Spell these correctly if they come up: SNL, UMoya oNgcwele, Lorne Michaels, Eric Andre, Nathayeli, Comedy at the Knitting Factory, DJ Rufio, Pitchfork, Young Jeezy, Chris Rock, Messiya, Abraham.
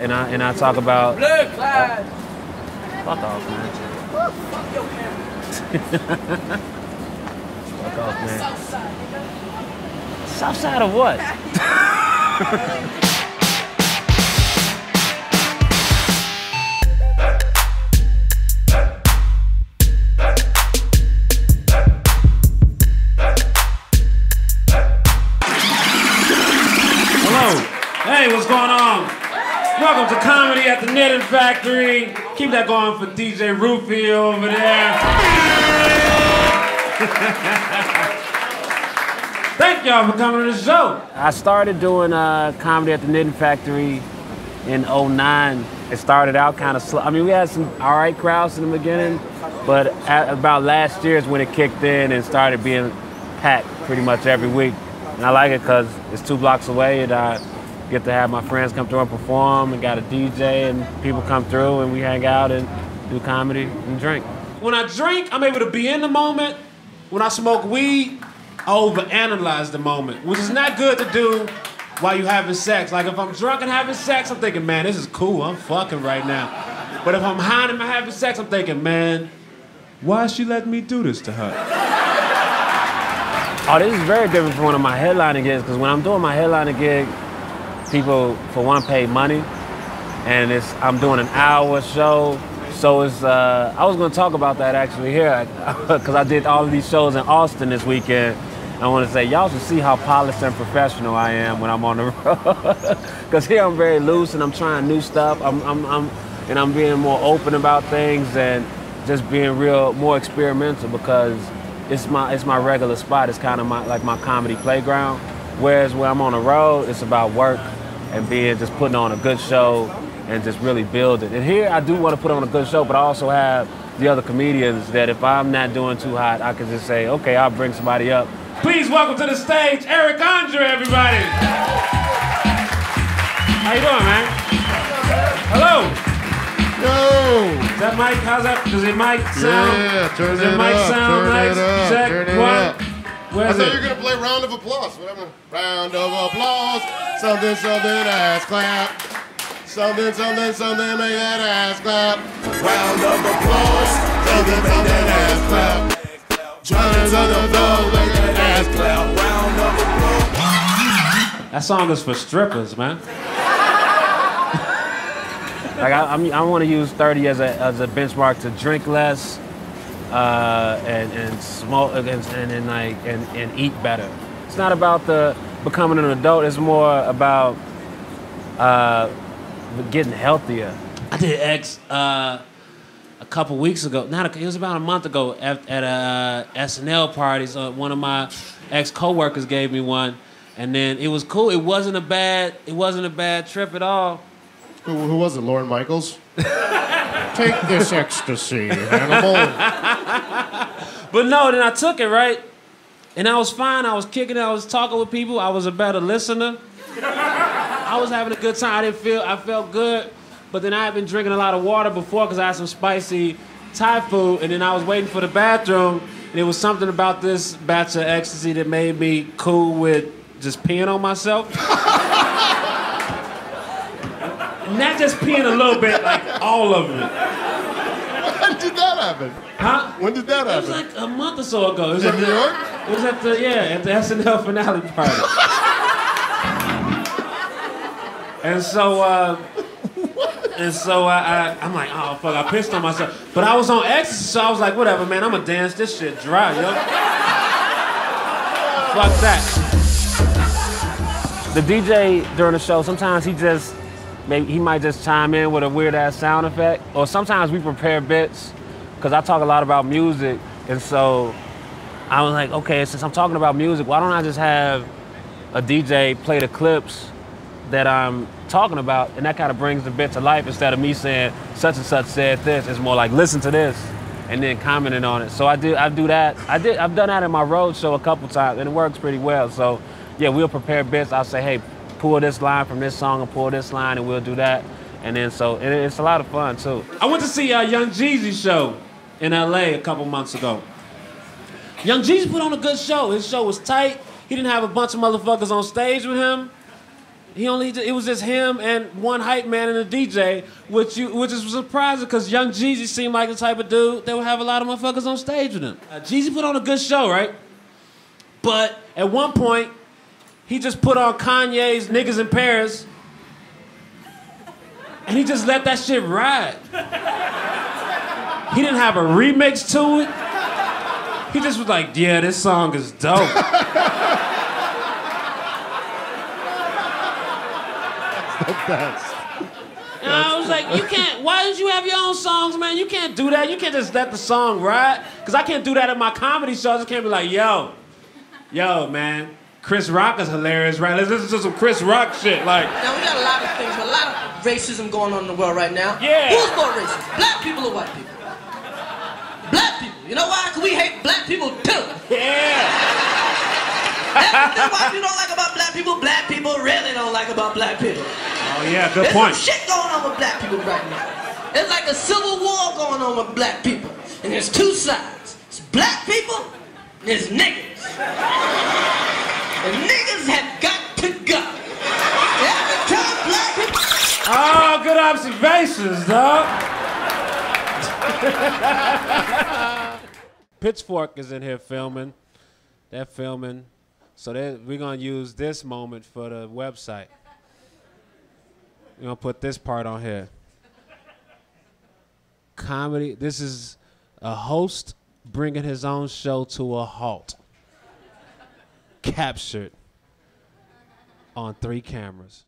And I talk about blood clad. Fuck off, man. Fuck your camera. Fuck off, man. Southside, nigga. Southside of what? Hello. Hey, what's going on? Welcome to Comedy at the Knitting Factory. Keep that going for DJ Rufio over there. Thank y'all for coming to the show. I started doing Comedy at the Knitting Factory in '09. It started out kind of slow. I mean, we had some all right crowds in the beginning, but about last year is when it kicked in and started being packed pretty much every week. And I like it because it's 2 blocks away and I get to have my friends come through and perform, and got a DJ, and people come through, and we hang out and do comedy and drink. When I drink, I'm able to be in the moment. When I smoke weed, I overanalyze the moment, which is not good to do while you're having sex. Like, if I'm drunk and having sex, I'm thinking, man, this is cool, I'm fucking right now. But if I'm high and I'm having sex, I'm thinking, man, why is she letting me do this to her? Oh, this is very different from one of my headlining gigs, because when I'm doing my headlining gig, people, for one, pay money, and I'm doing an hour show, so it's, I was gonna talk about that actually here, because I did all of these shows in Austin this weekend. I wanna say, y'all should see how polished and professional I am when I'm on the road. Because here I'm very loose, and I'm trying new stuff, and I'm being more open about things, and just being real, more experimental, because it's my regular spot, it's kind of like my comedy playground. Whereas when I'm on the road, it's about work and just putting on a good show and just really building. And here, I do want to put on a good show, but I also have the other comedians that if I'm not doing too hot, I can just say, okay, I'll bring somebody up. Please welcome to the stage, Eric Andre, everybody. How you doing, man? Hello. Yo! Is that mic? How's that? Does it mic sound? Yeah, Does it mic sound nice? Check one. I thought you were going to play Round of Applause. Whatever. Round of applause. Something, something, ass clap. Something, something, something, make that ass clap. Round of applause. Something, something, ass clap. Johnny's on the floor, make that ass clap. Round of applause. That song is for strippers, man. Like, I want to use 30 as a benchmark to drink less. And smoke and eat better. It's not about becoming an adult. It's more about getting healthier. I did X a couple weeks ago. It was about a month ago at a SNL party. So one of my ex coworkers gave me one, and then it was cool. It wasn't a bad trip at all. Who was it? Lorne Michaels. Take this ecstasy, animal. But no, then I took it, right? And I was fine, I was kicking it, I was talking with people, I was a better listener. I was having a good time, I felt good. But then I had been drinking a lot of water before because I had some spicy Thai food, and then I was waiting for the bathroom, and it was something about this batch of ecstasy that made me cool with just peeing on myself. Not just peeing a little bit, like all of it. When did that happen? Huh? When did that happen? It was like a month or so ago. In New York? It was at the SNL finale party. And so I'm like, oh fuck, I pissed on myself. But I was on ecstasy, so I was like, whatever, man, I'ma dance this shit dry, yo. Fuck that. The DJ during the show, sometimes he might just chime in with a weird ass sound effect, or sometimes we prepare bits, because I talk a lot about music, and so I was like, okay, since I'm talking about music, why don't I just have a DJ play the clips that I'm talking about, and that kind of brings the bit to life instead of me saying such and such said this. It's more like listen to this, and then commenting on it. So I do that. I've done that in my road show a couple times, and it works pretty well. So yeah, we'll prepare bits. I'll say, hey, pull this line from this song and pull this line, and we'll do that. And then it's a lot of fun too. I went to see a Young Jeezy show in LA a couple months ago. Young Jeezy put on a good show. His show was tight. He didn't have a bunch of motherfuckers on stage with him. He only, it was just him and one hype man and a DJ, which is surprising because Young Jeezy seemed like the type of dude that would have a lot of motherfuckers on stage with him. Jeezy put on a good show, right? But at one point, he just put on Kanye's Niggas in Paris, and he just let that shit ride. He didn't have a remix to it. He just was like, yeah, this song is dope. And I was like, you can't, why don't you have your own songs, man? You can't do that. You can't just let the song ride. Because I can't do that at my comedy shows. I just can't be like, yo, man, Chris Rock is hilarious, right? Let's listen to some Chris Rock shit. Like, now, we got a lot of things, a lot of racism going on in the world right now. Yeah. Who's more racist, black people or white people? Black people. You know why? Because we hate black people too. Yeah. That's what you don't like about black people. Black people really don't like about black people. Oh yeah, good point. There's some shit going on with black people right now. It's like a civil war going on with black people. And there's two sides. It's black people and there's niggas. And niggas have got to go. Every time black people... Oh, good observations, dog. Pitchfork is in here filming. They're filming. So we're going to use this moment for the website. We're going to put this part on here. Comedy, this is a host bringing his own show to a halt. Captured on 3 cameras.